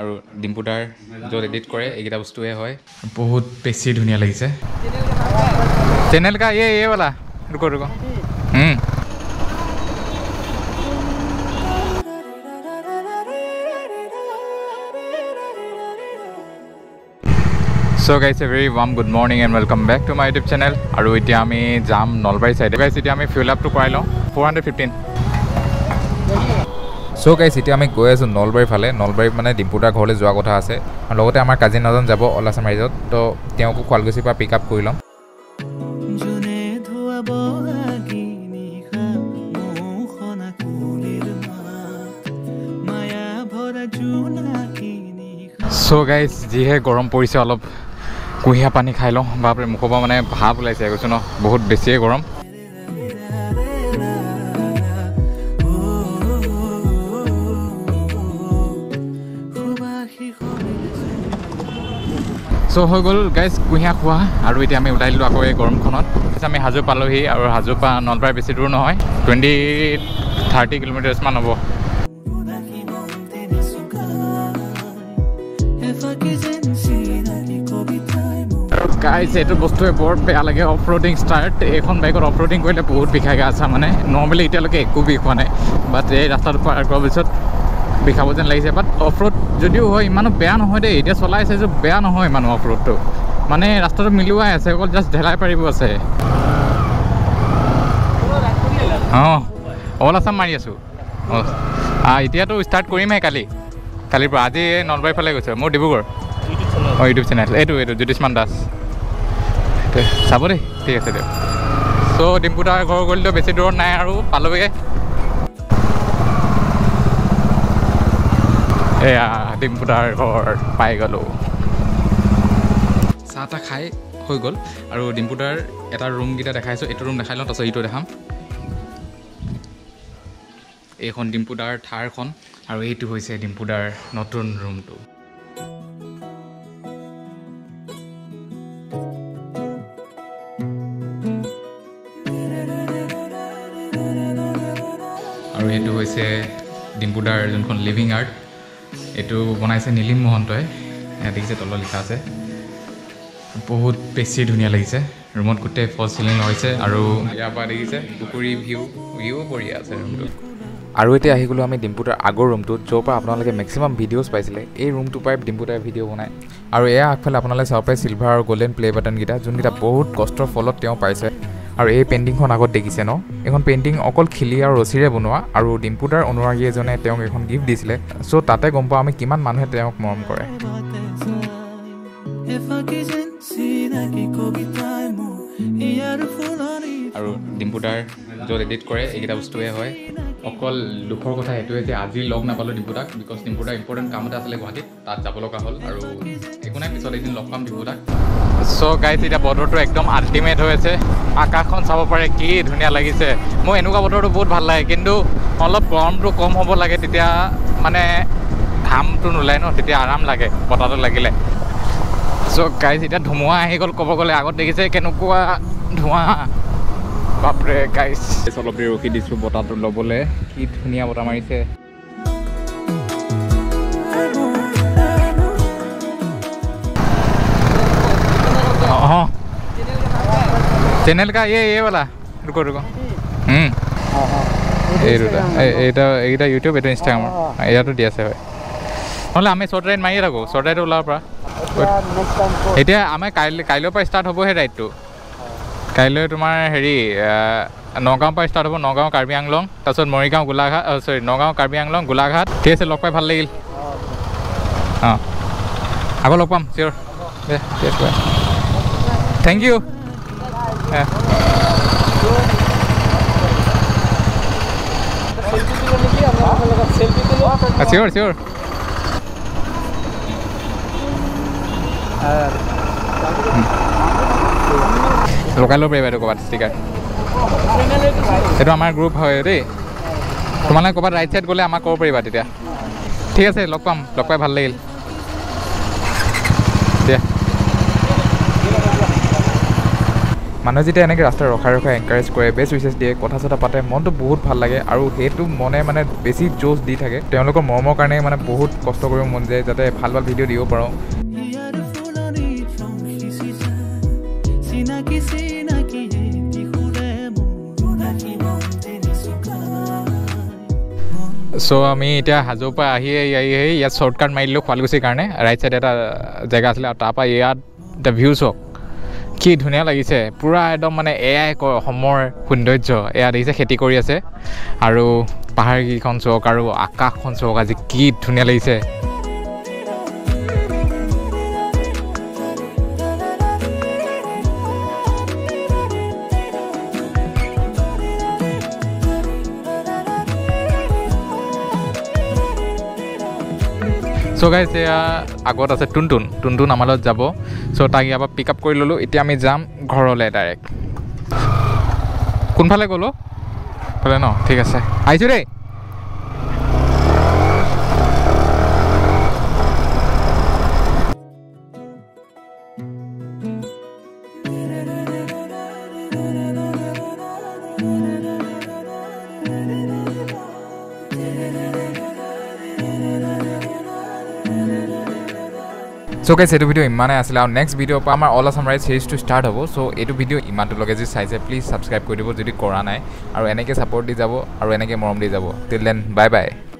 আৰু ডিম্পুদাৰ যো এডিট কৰে এইটা বস্তুয়ে হয় বহুত বেছি ধুনিয়া লাগিছে चैनल का ये वाला रुको रुको So guys, a very warm good morning and welcome back to my YouTube channel. Aru itia ami jam Nalbari side. Guys, itia ami fuel up to korai lo 415. So guys, itia ami goi asu Nalbari phale. Nalbari mane Dimpuda ghole joa kotha ase. Aru logote amar cousin ajon jabo Olasam resort to teo ko Khualgusi pa pick up korilom. So guys, jihe gorom porise alop কুহিয়া পানি খাই লওঁ বাপৰে মুখবা মানে ভাব ওলাইছে কৈছো ন বহুত বেছি গৰম সো হৈ গ'ল গাইস কুহিয়া খোৱা আৰু এতিয়া আমি উঠাই লওঁ আকৌ এই গৰমখনত আমি হাজো পালোহি আৰু হাজো পা নলবাৰী বেছি দূৰ নহয় 20-30 কিলোমিটাৰছ মান হ'ব Guys, it was to a board like off-roading start. Econ bike or off-roading will put Pikagasa Mane. Normally it like a Kubikone, but they after the fire goes up because and lazy. But off-road, Judu Hoyman of Piano Hode, just realized as a Piano Hoyman off-road too. Mane after Milua, I will just deliberate was a oh, all of some Mariasu. I did to start Kurime Kali Kalibadi, not by Palagosa, more divulgar. Oh, YouTube channel, it will do this Mandas. Sabore, yes, it is. So, Dimpuda Gogol, the Vesidor Naru, Palaway. Yeah, Dimpuda or Paigalo Sata Kai Hogol, Aru Dimpuda at our room, get a Kaiso, it room the Highland of Saito Ham. Ehon Dimpudar, Tarkon, are way to his Dimpudar, not on room too. এটো হইছে ডিম্পুদার জনখন living art এটো বনাইছে নীলিম মোহনতয়ে দেখিছে তল লিখা আছে বহুত বেছি ধুনিয়া লাগিছে রুমত গুটে ফল সিলিং হইছে আৰু ইয়া পা দেখিছে পুকুৰি ভিউ কৰি আছে রুমটো আৰু এতে আহি গলো আমি ডিম্পুদার আগৰ রুমটোত যোপা আপোনালকে ম্যাক্সিমাম ভিডিওস পাইছিলে এই রুমটো পাই ডিম্পুদার ভিডিও বনায় আৰু এয়া আগফালে আপোনালকে সপাই সিলভাৰ আৰু গোল্ডেন প্লে বাটন গিটা যোনটা বহুত কষ্টৰ ফলত তেওঁ পাইছে আৰু এই পেইন্টিংখন আগত দেখিছে ন এখন পেইন্টিং অকল খিলি আৰু ৰছিৰে বনোৱা আৰু ডিম্পুদাৰ অনুৰাগী জনে তেওঁক এখন গিফট দিছিলে সো তাতে গম পাও আমি কিমান মানুহে তেওঁক মৰম কৰে আৰু ডিম্পুদাৰ যো এডিট কৰে এইটা বস্তুয়ে হয় অকল লুকৰ কথা হেতুৱে যে আজি লগ নাপালো ডিম্পুদাক বিকজ ডিম্পুদা ইম্পৰ্টেন্ট কাম এটা আছিলে গুৱাহাটীত তাত যাব লগা হ'ল আৰু এখনে পিছত এদিন লগ পাম ডিম্পুদাক সো গাইস এটা বতৰটো একদম আল্টিমেট হৈছে আকাশখন চাব পাৰে কি ধুনিয়া লাগিছে মই এনেকুৱা বতৰটো বহুত ভাল লাগে কিন্তু অলপ গৰমটো কম হ'ব লাগে তেতিয়া মানে ঘামটো নুলাই ন তেতিয়া আৰাম লাগে বতাহটো লাগিলে সো গাইস এটা ধুমুহা আহি গ'ল ক'ব গ'লে আগত দেখিছে কেনেকুৱা ধুমুহা বাপৰে গাইস অলপ ৰখি দিছো বতাহটো লবলে কি ধুনিয়া বতাহ মাৰিছে चैनल का ये वाला रुको रुको ए रुदा एटा एटा YouTube एटा Instagram एटा तो दिया से होय নহলে আমি শর্ট রাইড মাইয়ে রাখো শর্ট রাইড ওলা পড়া এটা আমি কাইলো পা স্টার্ট হবো হে রাইড তো কাইলো তোমার হেৰি নগাঁও পা স্টার্ট হবো নগাঁও কাৰ্বি আংলং তাছত মৰিগাঁও গোলাঘাট সৰি নগাঁও কাৰ্বি আংলং গোলাঘাট ঠিক আছে লগ পাই ভাল লাগিল হ্যাঁ আগো লগ পাম sure thank you Sure, sure. Local brave to go at sticker. It on my group, however. Come on, I go by right side, go like my corporate. TSA, Locum, Locum Halil. Yeah. Manojita and Grasta Rokaroka encouraged Square Base, which is the Kotasata Pata, Monto Boot Palage, Aru Hetu Moneman at Besi Joe's Ditake, Teloko Momo Kane, and a Boot Costogo Munde, that a Halva video the opera. So ami eta hajopa ahi ya shortcut maillo Falgusi karne right side eta jaga asle tapa ya the views ho ki dhunia lagise pura edom mane ai ko homor sundorjo ai dise kheti kori ase aru pahar ki kon sok aru akash kon sok aji ki dhunia lagise So guys, agot ase tuntun amalot jabo. So taki aba pick up kori lolu. Etia ami jam ghorole direct. Kun phale golo? Phale no, thik ase. Aichu re. So guys, this video is the next video. We all awesome rides series to start. So this video is the please subscribe to the channel and support this. Till then, bye bye.